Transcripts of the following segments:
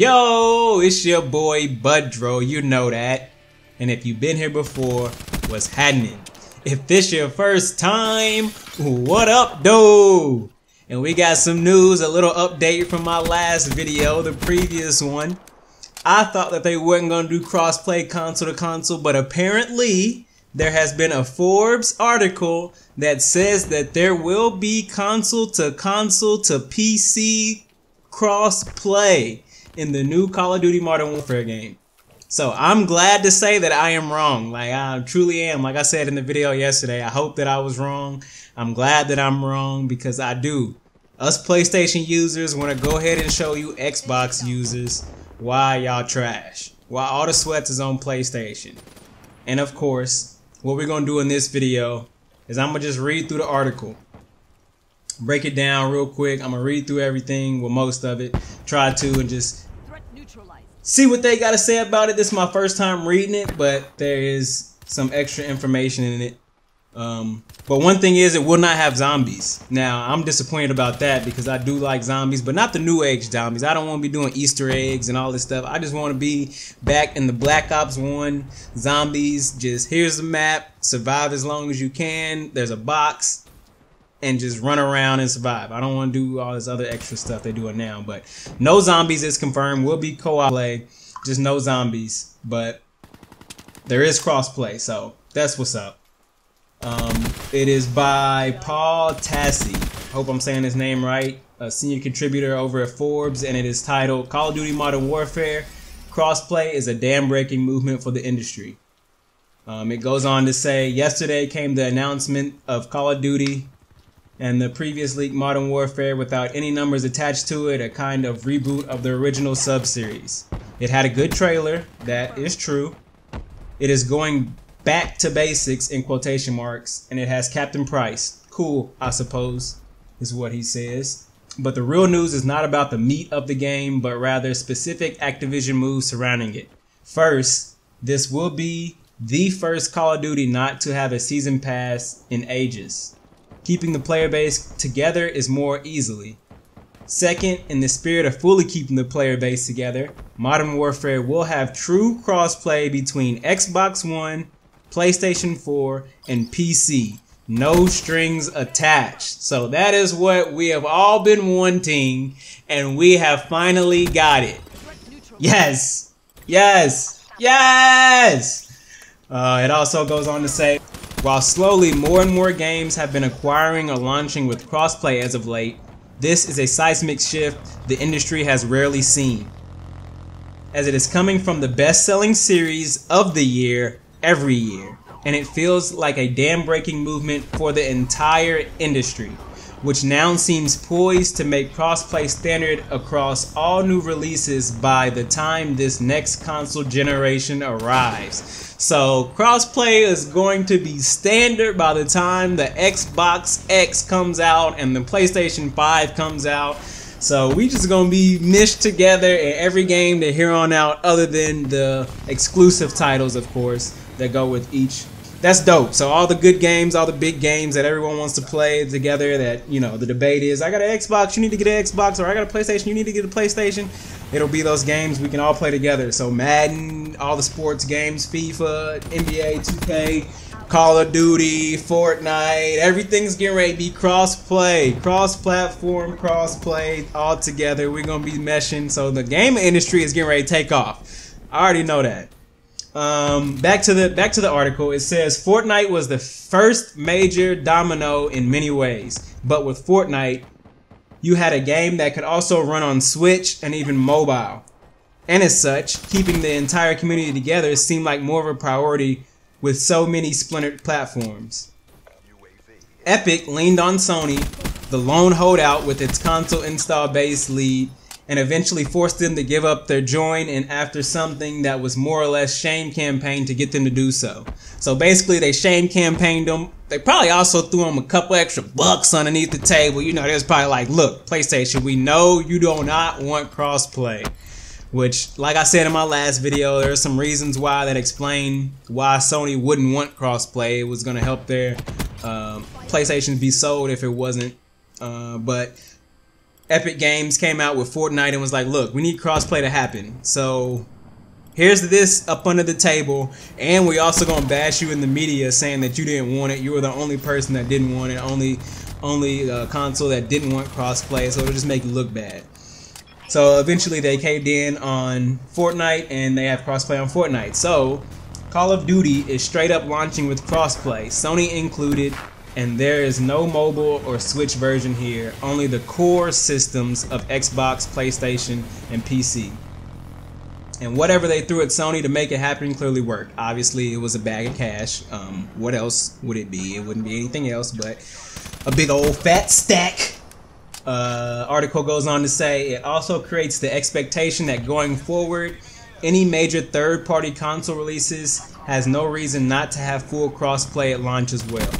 Yo, it's your boy Budro, you know that. And if you've been here before, what's happening? If this your first time, what up, dude? And we got some news, a little update from my last video, the previous one. I thought that they weren't going to do crossplay console to console, but apparently there has been a Forbes article that says that there will be console to PC crossplay in the new Call of Duty Modern Warfare game. So I'm glad to say that I am wrong. Like, I truly am. Like I said in the video yesterday, I hope that I was wrong. I'm glad that I'm wrong, because I do. Us PlayStation users want to go ahead and show you Xbox users why y'all trash. Why all the sweats is on PlayStation. And of course, what we're going to do in this video is I'm going to just read through the article. Break it down real quick. I'm going to read through everything, well, most of it. Try to, and just see what they got to say about it. This is my first time reading it, but there is some extra information in it. But one thing is, it will not have zombies. Now, I'm disappointed about that because I do like zombies, but not the new age zombies. I don't want to be doing Easter eggs and all this stuff. I just want to be back in the Black Ops 1 zombies. Just here's the map, survive as long as you can. There's a box, and just run around and survive. I don't want to do all this other extra stuff they're doing now, but no zombies is confirmed. Will be co-op play, just no zombies, but there is crossplay, so that's what's up. It is by Paul Tassie. Hope I'm saying his name right. A senior contributor over at Forbes, and it is titled "Call of Duty Modern Warfare: Crossplay is a dam-breaking movement for the industry." It goes on to say, yesterday came the announcement of Call of Duty and the previous leak Modern Warfare without any numbers attached to it, a kind of reboot of the original sub-series. It had a good trailer, that is true. It is going back to basics in quotation marks, and it has Captain Price. Cool, I suppose, is what he says. But the real news is not about the meat of the game, but rather specific Activision moves surrounding it. First, this will be the first Call of Duty not to have a season pass in ages. Keeping the player base together is more easily. Second, in the spirit of fully keeping the player base together, Modern Warfare will have true crossplay between Xbox One, PlayStation 4, and PC. No strings attached. So that is what we have all been wanting, and we have finally got it. Yes! Yes! Yes! It also goes on to say, while slowly more and more games have been acquiring or launching with crossplay as of late, this is a seismic shift the industry has rarely seen, as it is coming from the best-selling series of the year every year, and it feels like a dam-breaking movement for the entire industry, which now seems poised to make crossplay standard across all new releases by the time this next console generation arrives. So crossplay is going to be standard by the time the Xbox X comes out and the PlayStation 5 comes out. So we just gonna be meshed together in every game to here on out, other than the exclusive titles, of course, that go with each. That's dope. So all the good games, all the big games that everyone wants to play together, that, you know, the debate is, I got an Xbox, you need to get an Xbox, or I got a PlayStation, you need to get a PlayStation. It'll be those games we can all play together. So Madden, all the sports games, FIFA, NBA 2K, Call of Duty, Fortnite, everything's getting ready to be cross-play, cross-platform, cross-play, all together. We're going to be meshing. So the gaming industry is getting ready to take off. I already know that. Back to the article. It says, Fortnite was the first major domino in many ways, but with Fortnite, you had a game that could also run on Switch and even mobile. And as such, keeping the entire community together seemed like more of a priority with so many splintered platforms. Epic leaned on Sony, the lone holdout with its console install base lead, and eventually forced them to give up their join, and after something that was more or less shame campaign to get them to do so. So basically they shame campaigned them. They probably also threw them a couple extra bucks underneath the table. You know, there's probably like, look, PlayStation, we know you do not want crossplay. Which, like I said in my last video, there are some reasons why that explain why Sony wouldn't want crossplay. It was gonna help their PlayStation be sold if it wasn't, but Epic Games came out with Fortnite and was like, look, we need crossplay to happen. So here's this up under the table, and we also gonna bash you in the media saying that you didn't want it. You were the only person that didn't want it, only console that didn't want crossplay, so it'll just make you look bad. So eventually they caved in on Fortnite, and they have crossplay on Fortnite. So Call of Duty is straight up launching with crossplay, Sony included, and there is no mobile or Switch version here, only the core systems of Xbox, PlayStation, and PC. And whatever they threw at Sony to make it happen clearly worked. Obviously, it was a bag of cash. What else would it be? It wouldn't be anything else but a big old fat stack. Article goes on to say, it also creates the expectation that going forward, any major third-party console releases has no reason not to have full cross-play at launch as well.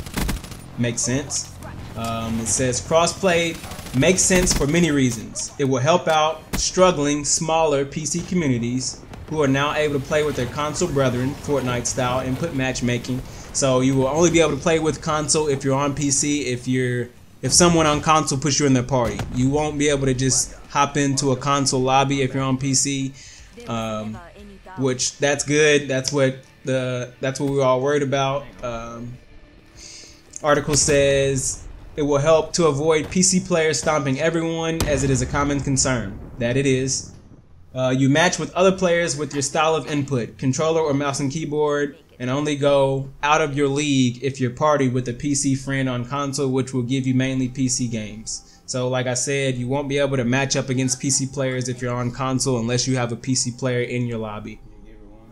Makes sense. It says, cross-play makes sense for many reasons. It will help out struggling, smaller PC communities who are now able to play with their console brethren, Fortnite style, input matchmaking. So you will only be able to play with console if you're on PC, if someone on console puts you in their party. You won't be able to just hop into a console lobby if you're on PC, which that's good. That's what we were all worried about. Article says, it will help to avoid PC players stomping everyone, as it is a common concern. That it is. You match with other players with your style of input, controller or mouse and keyboard, and only go out of your league if you're party with a PC friend on console, which will give you mainly PC games. So like I said, you won't be able to match up against PC players if you're on console unless you have a PC player in your lobby.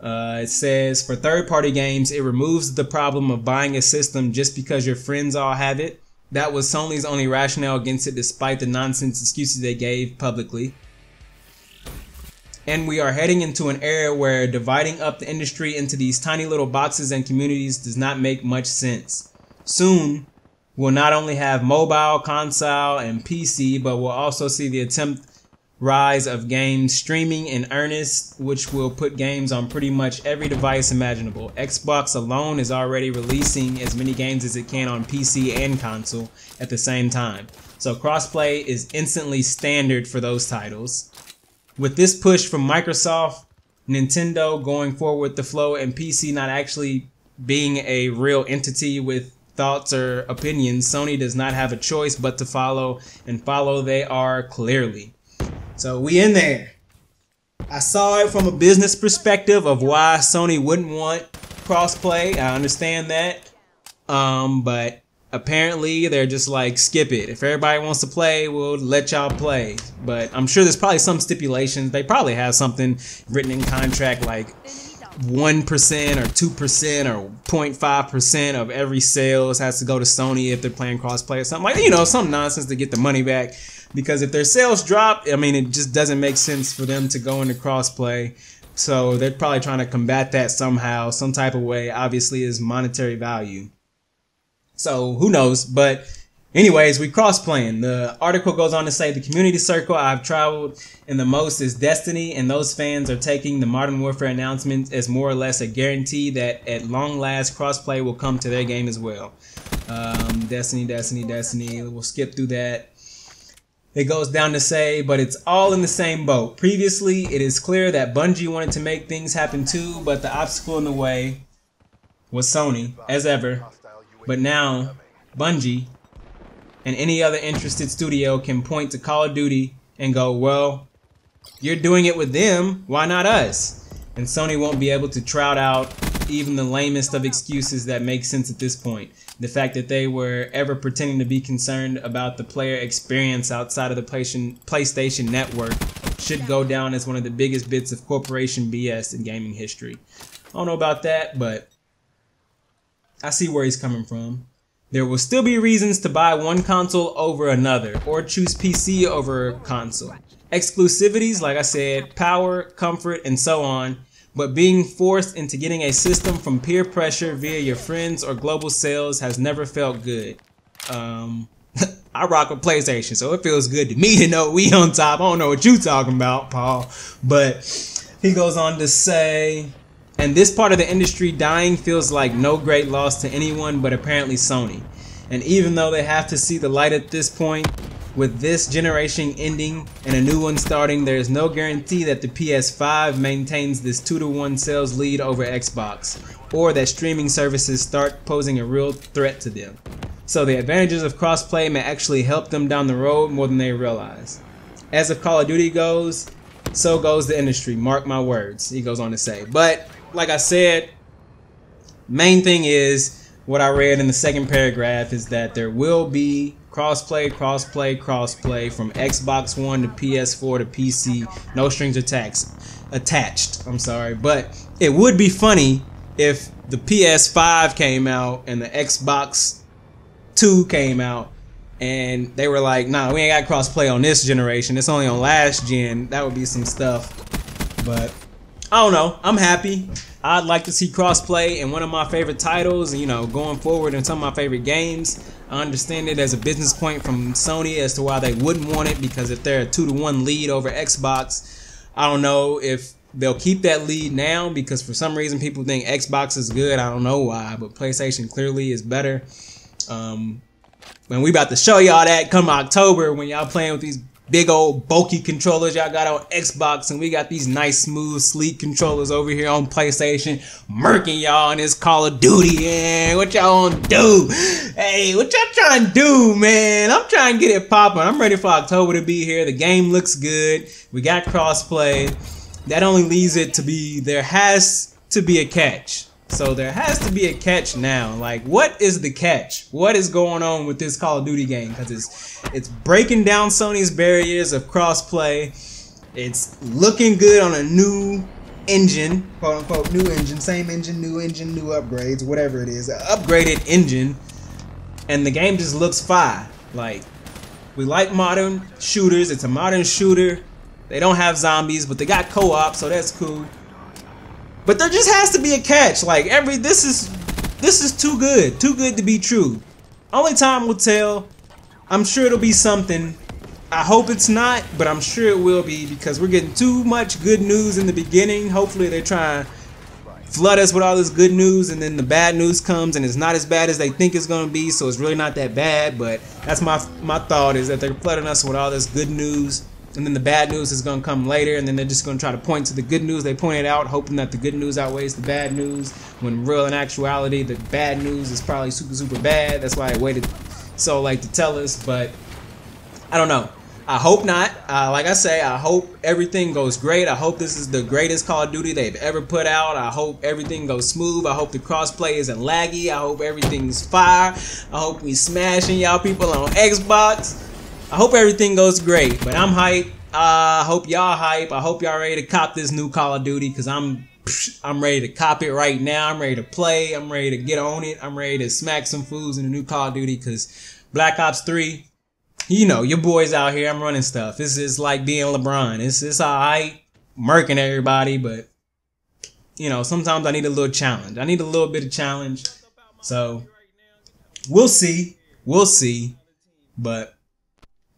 It says, for third-party games, it removes the problem of buying a system just because your friends all have it. That was Sony's only rationale against it, despite the nonsense excuses they gave publicly. And we are heading into an era where dividing up the industry into these tiny little boxes and communities does not make much sense. Soon, we'll not only have mobile, console, and PC, but we'll also see the rise of game streaming in earnest, which will put games on pretty much every device imaginable. Xbox alone is already releasing as many games as it can on PC and console at the same time. So crossplay is instantly standard for those titles. With this push from Microsoft, Nintendo going forward with the flow, and PC not actually being a real entity with thoughts or opinions, Sony does not have a choice but to follow, and follow they are clearly. So we in there. I saw it from a business perspective of why Sony wouldn't want crossplay. I understand that. But apparently they're just like, skip it. If everybody wants to play, we'll let y'all play. But I'm sure there's probably some stipulations. They probably have something written in contract like 1% or 2% or 0.5% of every sales has to go to Sony if they're playing crossplay or something, like, you know, some nonsense to get the money back. Because if their sales drop, I mean, it just doesn't make sense for them to go into crossplay. So they're probably trying to combat that somehow, some type of way. Obviously, is monetary value. So who knows? But anyways, we crossplaying. The article goes on to say, the community circle I've traveled in the most is Destiny, and those fans are taking the Modern Warfare announcements as more or less a guarantee that at long last crossplay will come to their game as well. Destiny. We'll skip through that. It goes down to say, but it's all in the same boat. Previously, it is clear that Bungie wanted to make things happen too, but the obstacle in the way was Sony, as ever. But now, Bungie and any other interested studio can point to Call of Duty and go, well, you're doing it with them, why not us? And Sony won't be able to trot out even the lamest of excuses that make sense at this point. The fact that they were ever pretending to be concerned about the player experience outside of the PlayStation network should go down as one of the biggest bits of corporation BS in gaming history. I don't know about that, but I see where he's coming from. There will still be reasons to buy one console over another, or choose PC over console. Exclusivities, like I said, power, comfort, and so on. But being forced into getting a system from peer pressure via your friends or global sales has never felt good. I rock with PlayStation, so it feels good to me to know we on top. I don't know what you talking about, Paul. But he goes on to say, and this part of the industry dying feels like no great loss to anyone, but apparently Sony. And even though they have to see the light at this point, With this generation ending and a new one starting, there is no guarantee that the PS5 maintains this 2-to-1 sales lead over Xbox, or that streaming services start posing a real threat to them. So the advantages of crossplay may actually help them down the road more than they realize. As if Call of Duty goes, so goes the industry, mark my words, he goes on to say. But like I said, main thing is what I read in the second paragraph is that there will be crossplay from Xbox One to PS4 to PC, no strings attached. I'm sorry, but it would be funny if the PS5 came out and the Xbox 2 came out and they were like, nah, we ain't got crossplay on this generation, it's only on last gen. That would be some stuff. But I don't know, I'm happy. I'd like to see crossplay in one of my favorite titles, and you know, going forward in some of my favorite games. I understand it as a business point from Sony as to why they wouldn't want it, because if they're a 2-to-1 lead over Xbox, I don't know if they'll keep that lead now, because for some reason people think Xbox is good. I don't know why, but PlayStation clearly is better. And we about to show y'all that come October, when y'all playing with these big old bulky controllers y'all got on Xbox, and we got these nice smooth sleek controllers over here on PlayStation, murking y'all in this Call of Duty. And what y'all gonna do? Hey, what y'all trying to do, man? I'm trying to get it popping. I'm ready for October to be here. The game looks good, we got crossplay. That only leads it to be, there has to be a catch. So there has to be a catch now. Like, what is the catch? What is going on with this Call of Duty game? Because it's breaking down Sony's barriers of crossplay. It's looking good on a new engine, quote unquote new engine, same engine, new engine, new upgrades, whatever it is, an upgraded engine. And the game just looks fine. Like, we like modern shooters. It's a modern shooter. They don't have zombies, but they got co-op, so that's cool. But there just has to be a catch. Like, this is too good to be true. Only time will tell. I'm sure it'll be something. I hope it's not, but I'm sure it will be, because we're getting too much good news in the beginning. Hopefully they're trying to flood us with all this good news, and then the bad news comes and it's not as bad as they think it's gonna be, so it's really not that bad. But that's my thought, is that they're flooding us with all this good news, and then the bad news is going to come later, and then they're just going to try to point to the good news they pointed out, hoping that the good news outweighs the bad news, when real in actuality the bad news is probably super bad. That's why they waited so late to tell us. But I don't know, I hope not. Like I say, I hope everything goes great. I hope this is the greatest Call of Duty they've ever put out. I hope everything goes smooth. I hope the crossplay isn't laggy. I hope everything's fire. I hope we smashing y'all people on Xbox. I hope everything goes great, but I'm hype. I hope y'all hype. I hope y'all ready to cop this new Call of Duty, because I'm ready to cop it right now. I'm ready to play. I'm ready to get on it. I'm ready to smack some fools in the new Call of Duty, because Black Ops 3, you know, your boy's out here. I'm running stuff. This is like being LeBron. It's all right, murking everybody, but, you know, sometimes I need a little challenge. I need a little bit of challenge. So, we'll see. We'll see. But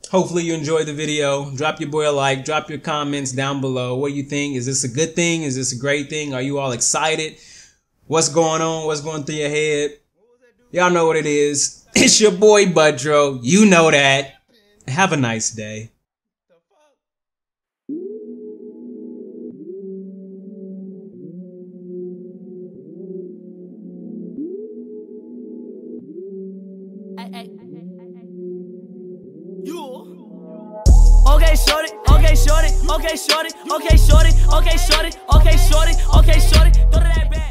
hopefully you enjoyed the video. Drop your boy a like. Drop your comments down below. What do you think? Is this a good thing? Is this a great thing? Are you all excited? What's going on? What's going through your head? Y'all know what it is. It's your boy Budro. You know that. Have a nice day. Okay, shorty, okay, shorty, okay, shorty, okay, shorty, okay, shorty, okay, shorty, throw that back.